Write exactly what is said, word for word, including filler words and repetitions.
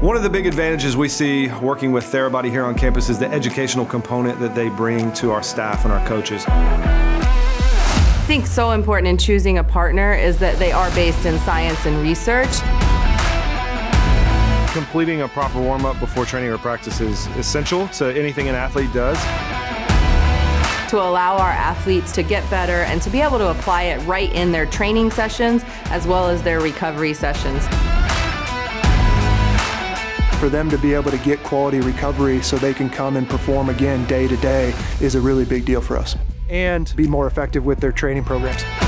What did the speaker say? One of the big advantages we see working with Therabody here on campus is the educational component that they bring to our staff and our coaches. I think so important in choosing a partner is that they are based in science and research. Completing a proper warm-up before training or practice is essential to anything an athlete does. To allow our athletes to get better and to be able to apply it right in their training sessions as well as their recovery sessions. For them to be able to get quality recovery so they can come and perform again day to day is a really big deal for us, and be more effective with their training programs.